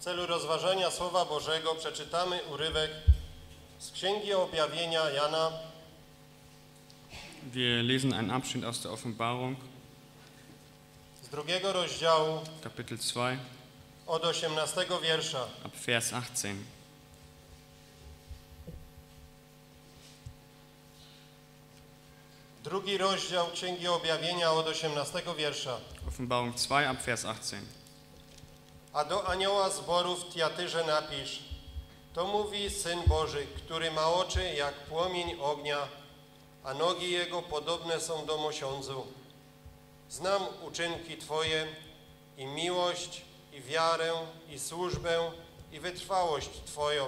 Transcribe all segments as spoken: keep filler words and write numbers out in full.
W celu rozważania Słowa Bożego przeczytamy urywek z Księgi Objawienia Jana. Wir lesen einen Abschnitt aus der Offenbarung. Z drugiego rozdziału. Kapitel zwei. Od osiemnastego wiersza. Ab Vers achtzehn. Drugi rozdział Księgi Objawienia od osiemnastego wiersza. Offenbarung zwei, ab Vers achtzehn. A do anioła zboru w Tiatyrze napisz: to mówi Syn Boży, który ma oczy jak płomień ognia, a nogi jego podobne są do mosiądzu. Znam uczynki Twoje i miłość, i wiarę, i służbę, i wytrwałość Twoją.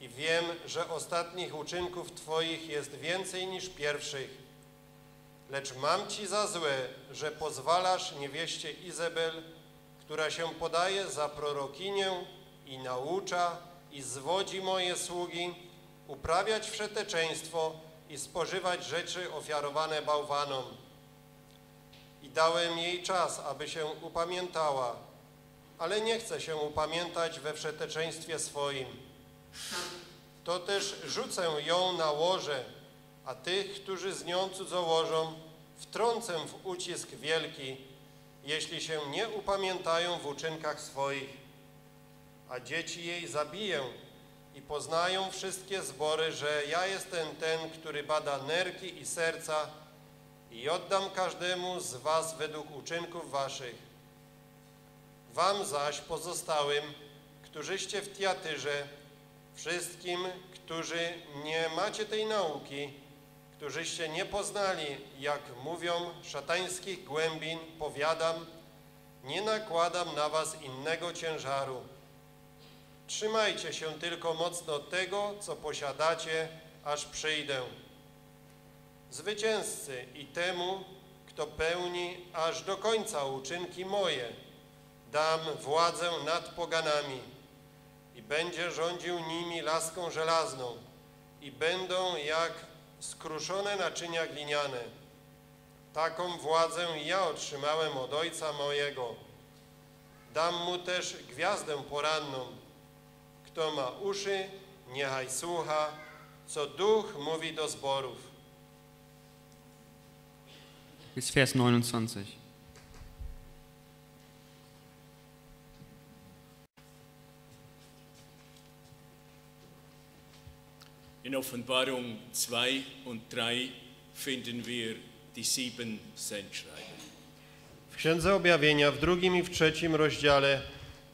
I wiem, że ostatnich uczynków Twoich jest więcej niż pierwszych. Lecz mam Ci za złe, że pozwalasz niewieście Izabel, która się podaje za prorokinię i naucza i zwodzi moje sługi, uprawiać wszeteczeństwo i spożywać rzeczy ofiarowane bałwanom. I dałem jej czas, aby się upamiętała, ale nie chce się upamiętać we wszeteczeństwie swoim. To też rzucę ją na łoże, a tych, którzy z nią cudzołożą, wtrącę w ucisk wielki, jeśli się nie upamiętają w uczynkach swoich. A dzieci jej zabiję i poznają wszystkie zbory, że ja jestem ten, który bada nerki i serca, i oddam każdemu z was według uczynków waszych. Wam zaś pozostałym, którzyście w Tiatyrze, wszystkim, którzy nie macie tej nauki, którzyście nie poznali, jak mówią, szatańskich głębin, powiadam, nie nakładam na was innego ciężaru. Trzymajcie się tylko mocno tego, co posiadacie, aż przyjdę. Zwycięzcy i temu, kto pełni aż do końca uczynki moje, dam władzę nad poganami. I będzie rządził nimi laską żelazną, i będą jak skruszone naczynia gliniane. Taką władzę ja otrzymałem od Ojca mojego. Dam mu też gwiazdę poranną. Kto ma uszy, niechaj słucha, co Duch mówi do zborów. Bis Vers neunundzwanzig. In Offenbarung zwei und drei finden wir die sieben Sendschreiben. W Księdze Objawienia w drugim i w trzecim rozdziale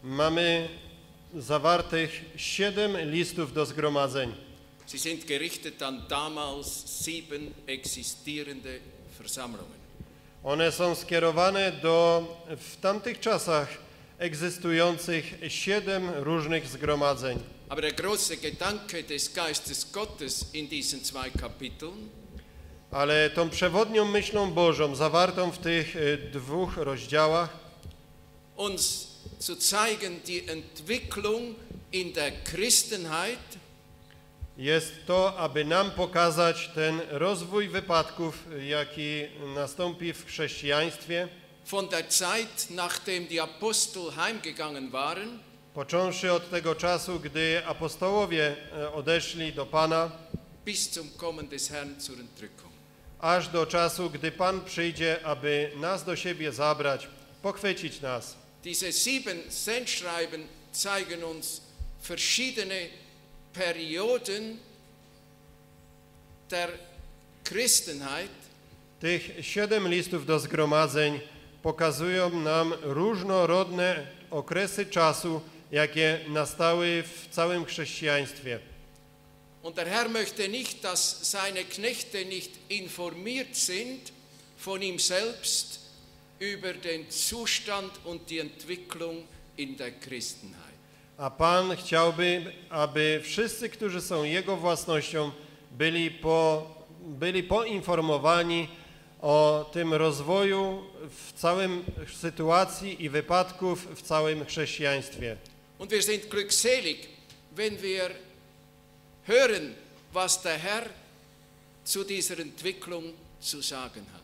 mamy zawartych siedem listów do zgromadzeń. Sie sind gerichtet an damals sieben existierende Versammlungen. One są skierowane do w tamtych czasach egzystujących siedem różnych zgromadzeń. Aber der große Gedanke des Geistes Gottes in diesen zwei Kapiteln, ale tą przewodnią myślą Bożą zawartą w tych dwóch rozdziałach, uns zu zeigen die Entwicklung in der Christenheit, jest to, aby nam pokazać ten rozwój wypadków, jaki nastąpi w chrześcijaństwie, von der Zeit, nachdem die Apostel heimgegangen waren, począwszy od tego czasu, gdy apostołowie odeszli do Pana, bis zum Kommen des Herrn zur Entrückung, aż do czasu, gdy Pan przyjdzie, aby nas do siebie zabrać, pochwycić nas. Diese sieben Sendschreiben zeigen uns verschiedene Perioden der Christenheit. Tych siedem listów do zgromadzeń pokazują nam różnorodne okresy czasu, jakie nastały w całym chrześcijaństwie. Und der Herr möchte nicht, dass seine Knechte nicht informiert sind von ihm selbst über den Zustand und die Entwicklung in der Christenheit. A Pan chciałby, aby wszyscy, którzy są Jego własnością, byli, po, byli poinformowani o tym rozwoju w całym sytuacji i wypadków w całym chrześcijaństwie. Und wir sind glückselig, wenn wir hören, was der Herr zu dieser Entwicklung zu sagen hat.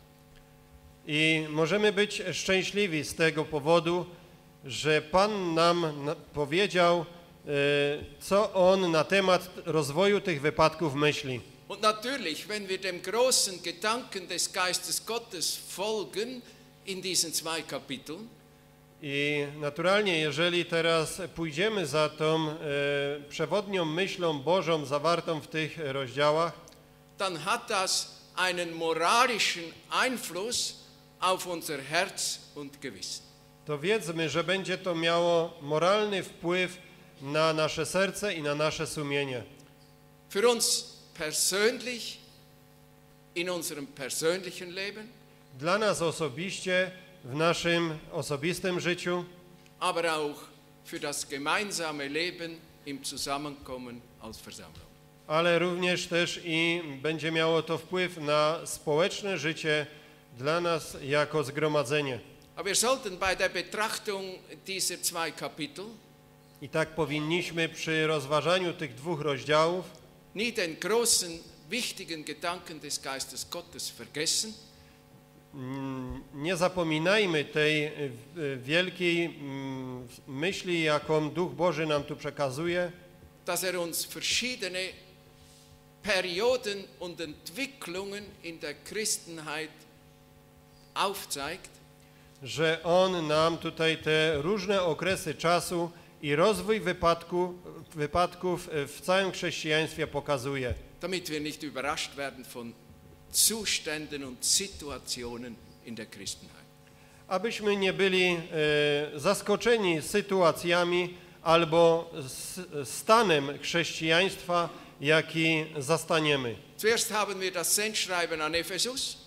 I możemy być szczęśliwi z tego powodu, że Pan nam powiedział, co on na temat rozwoju tych wypadków myśli. Und natürlich, wenn wir dem großen Gedanken des Geistes Gottes folgen in diesen zwei Kapiteln, i naturalnie, jeżeli teraz pójdziemy za tą e, przewodnią myślą Bożą zawartą w tych rozdziałach, dann hat das einen moralischen Einfluss auf unser Herz und Gewissen. To wiedzmy, że będzie to miało moralny wpływ na nasze serce i na nasze sumienie. Für uns persönlich, in unserem persönlichen Leben, dla nas osobiście w naszym osobistym życiu, aber auch für das gemeinsame Leben im Zusammenkommen als Versammlung. Ale również też i będzie miało to wpływ na społeczne życie dla nas jako zgromadzenie. Aber wir sollten bei der Betrachtung dieser zwei Kapitel, i tak powinniśmy przy rozważaniu tych dwóch rozdziałów, nie den großen wichtigen Gedanken des Geistes Gottes vergessen. Nie zapominajmy tej wielkiej myśli, jaką Duch Boży nam tu przekazuje, dass er uns verschiedene Perioden und Entwicklungen in der Christenheit aufzeigt, że On nam tutaj te różne okresy czasu i rozwój wypadku, wypadków w całym chrześcijaństwie pokazuje, damit wir nicht überrascht werden von Zuständen und Situationen in der Christenheit. Abyśmy nie byli e, zaskoczeni sytuacjami albo s, stanem chrześcijaństwa, jaki zastaniemy. Zuerst haben wir das Sendschreiben an Ephesus.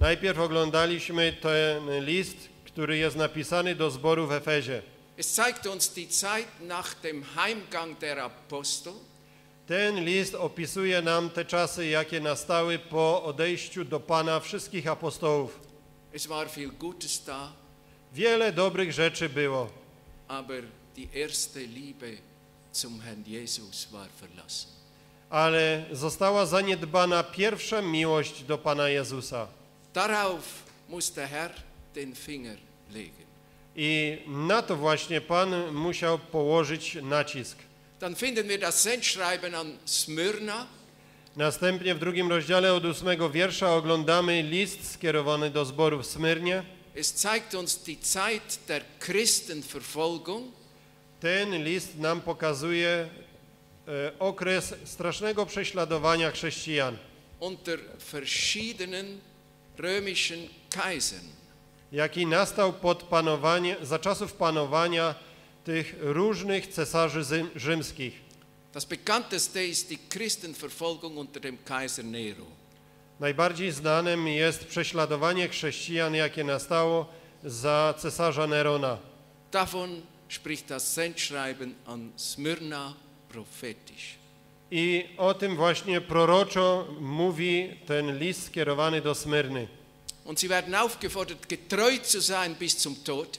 Najpierw oglądaliśmy ten list, który jest napisany do zboru w Efezie. Es zeigt uns die Zeit nach dem Heimgang der Apostel. Ten list opisuje nam te czasy, jakie nastały po odejściu do Pana wszystkich apostołów. Es war viel Gutes da, wiele dobrych rzeczy było, aber die erste Liebe zum Herrn Jesus war verlassen. Ale została zaniedbana pierwsza miłość do Pana Jezusa. Darauf muss der Herr den Finger legen. I na to właśnie Pan musiał położyć nacisk. Dann finden wir das Sendschreiben an Smyrna. Następnie w drugim rozdziale od ósmego wiersza oglądamy list skierowany do zboru w Smyrnie. Es zeigt uns die Zeit der Christenverfolgung. Ten list nam pokazuje e, okres strasznego prześladowania chrześcijan unter verschiedenen römischen Kaisern, jaki nastał pod panowanie, za czasów panowania tych różnych cesarzy rzymskich. Das bekannteste ist die Christenverfolgung unter dem Kaiser Nero. Najbardziej znanym jest prześladowanie chrześcijan, jakie nastało za cesarza Nerona. Davon spricht das Sendschreiben an Smyrna prophetisch. I o tym właśnie proroczo mówi ten list skierowany do Smyrny. Und sie werden aufgefordert, getreu zu sein bis zum Tod.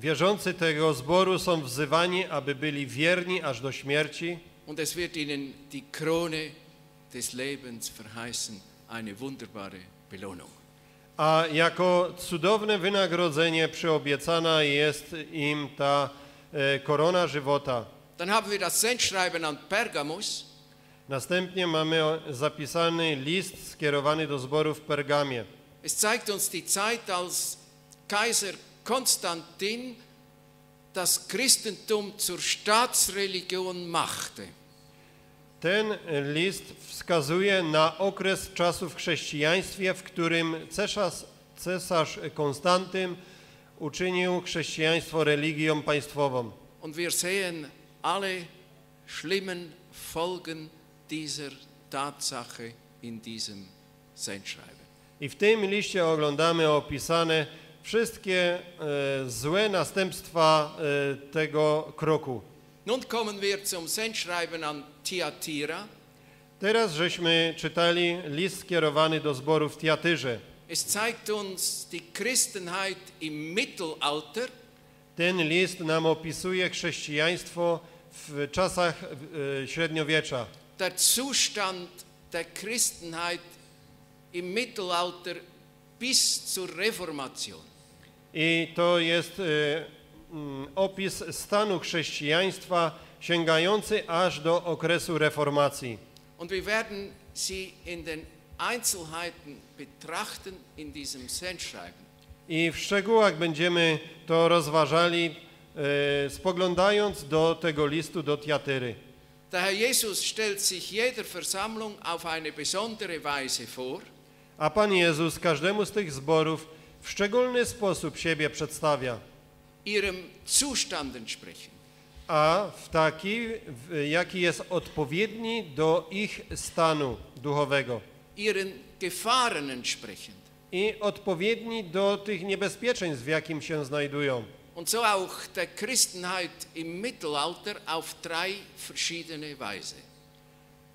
Wierzący tego zboru są wzywani, aby byli wierni aż do śmierci. Und es wird ihnen die Krone des Lebens verheißen, eine wunderbare Belohnung. A jako cudowne wynagrodzenie przyobiecana jest im ta e, korona żywota. Dann haben wir das Sendschreiben an Pergamus. Następnie mamy zapisany list skierowany do zboru w Pergamie. Es zeigt uns die Zeit, als Kaiser Konstantyn das Christentum zur Staatsreligion machte. Ten list wskazuje na okres czasu w chrześcijaństwie, w którym cesarz, cesarz Konstantyn uczynił chrześcijaństwo religią państwową. Und wir sehen alle schlimmen Folgen dieser Tatsache in diesem Sendschreiben. I w tym liście oglądamy opisane wszystkie e, złe następstwa e, tego kroku. Nun kommen wir zum Sendschreiben an Tiatyra. Teraz żeśmy czytali list skierowany do zboru w Tiatyrze. Es zeigt uns die Christenheit im Mittelalter. Ten list nam opisuje chrześcijaństwo w czasach e, średniowiecza. Der Zustand der Christenheit im Mittelalter bis zur Reformation. I to jest opis stanu chrześcijaństwa sięgający aż do okresu reformacji. Und wir werden sie in den Einzelheiten betrachten in diesem Sendschreiben. I w szczegółach będziemy to rozważali, e, spoglądając do tego listu do Tiatyry. Daher Jesus stellt sich jeder Versammlung auf eine besondere Weise vor. A Pan Jezus każdemu z tych zborów w szczególny sposób siebie przedstawia. Ihrem Zustand entsprechen. A w taki, w, jaki jest odpowiedni do ich stanu duchowego. Ihren Gefahren entsprechend. I odpowiedni do tych niebezpieczeństw, w jakim się znajdują. Und so auch der Christenheit im Mittelalter auf drei verschiedene Weise.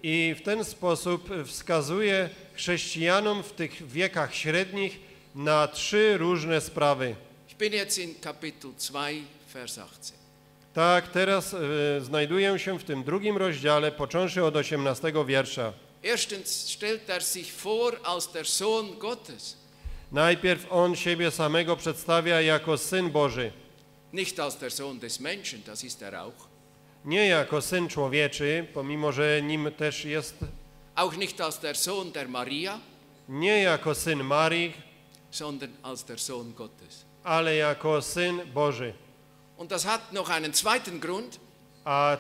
I w ten sposób wskazuje chrześcijanom w tych wiekach średnich na trzy różne sprawy. Ich bin jetzt in Kapitel zwei, Vers achtzehn. Tak, teraz e, znajduję się w tym drugim rozdziale, począwszy od osiemnastego wiersza. Erstens stellt er sich vor als der Sohn Gottes. Najpierw on siebie samego przedstawia jako Syn Boży. Nicht als der Sohn des Menschen, das ist er auch. Nie jako Syn Człowieczy, pomimo że nim też jest. Auch nicht als der Sohn der Maria. Nie jako Syn Marii, sondern als der Sohn Gottes. Ale jako Syn Boży. Und das hat noch einen zweiten Grund. A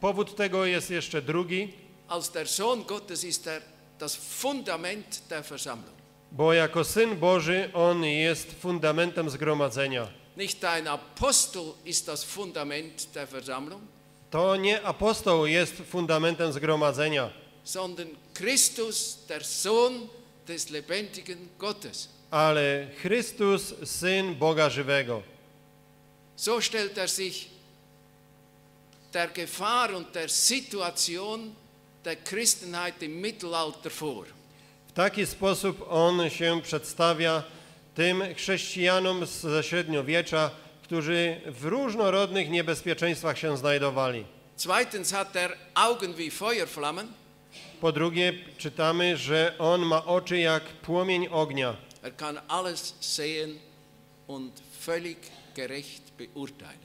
powód tego jest jeszcze drugi. Als der Sohn Gottes ist er das Fundament der Versammlung. Bo jako Syn Boży on jest fundamentem zgromadzenia. Nicht ein Apostel ist das Fundament der Versammlung. To nie apostoł jest fundamentem zgromadzenia, sondern Christus, der Sohn des lebendigen Gottes. Ale Chrystus, Syn Boga żywego. So stellt er sich der Gefahr und der Situation der Christenheit im Mittelalter vor. W taki sposób on się przedstawia tym chrześcijanom ze średniowiecza, którzy w różnorodnych niebezpieczeństwach się znajdowali. Zweitens hat er Augen wie Feuerflammen. Po drugie, czytamy, że on ma oczy jak płomień ognia. Er kann alles sehen und völlig gerecht beurteilen.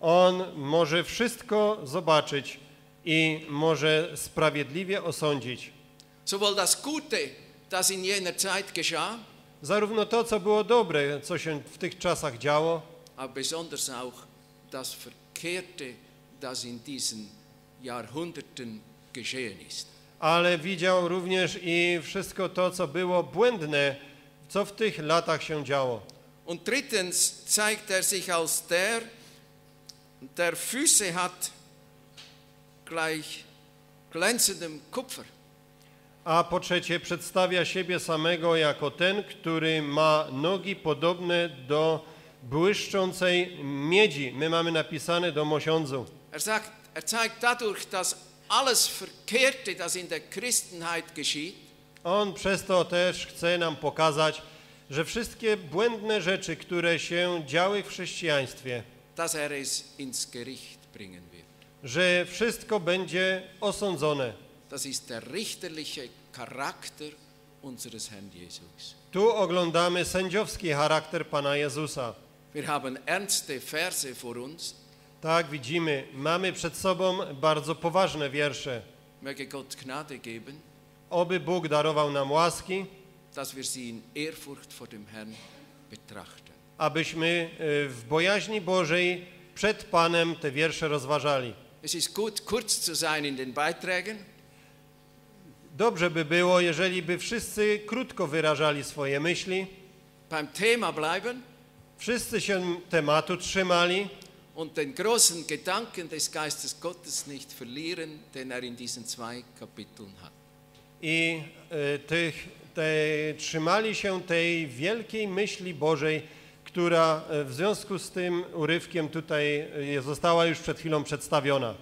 On może wszystko zobaczyć i może sprawiedliwie osądzić. Sowohl das Gute, das in jener Zeit geschah, zarówno to, co było dobre, co się w tych czasach działo, aber besonders auch das Verkehrte, das in diesen Jahrhunderten geschehen ist. Ale widział również i wszystko to, co było błędne, co w tych latach się działo. Und drittens zeigt er sich als der, der Füße hat gleich glänzendem Kupfer. A po trzecie, przedstawia siebie samego jako ten, który ma nogi podobne do błyszczącej miedzi. My mamy napisane do mosiądzu. Er sagt, er zeigt dadurch, dass alles Verkehrte, das in der Christenheit geschieht. On przez to też chce nam pokazać, że wszystkie błędne rzeczy, które się działy w chrześcijaństwie, dass er es ins Gericht bringen wird. Że wszystko będzie osądzone. Das ist der richterliche Charakter unseres Herrn Jesus. Tu oglądamy sędziowski charakter Pana Jezusa. Wir haben ernste Verse vor uns. Tak, widzimy, mamy przed sobą bardzo poważne wiersze. Möge Gott Gnade geben. Oby Bóg darował nam łaski, dass wir sie in Ehrfurcht vor dem Herrn betrachten. Abyśmy w bojaźni Bożej przed Panem te wiersze rozważali. Es ist gut, kurz zu sein in den Beiträgen. Dobrze by było, jeżeli by wszyscy krótko wyrażali swoje myśli, beim Thema bleiben, wszyscy się tematu trzymali und den großen Gedanken des Geistes Gottes nicht verlieren, den er in diesen zwei Kapiteln hat. I e, tych, te, trzymali się tej wielkiej myśli Bożej, która w związku z tym urywkiem tutaj została już przed chwilą przedstawiona.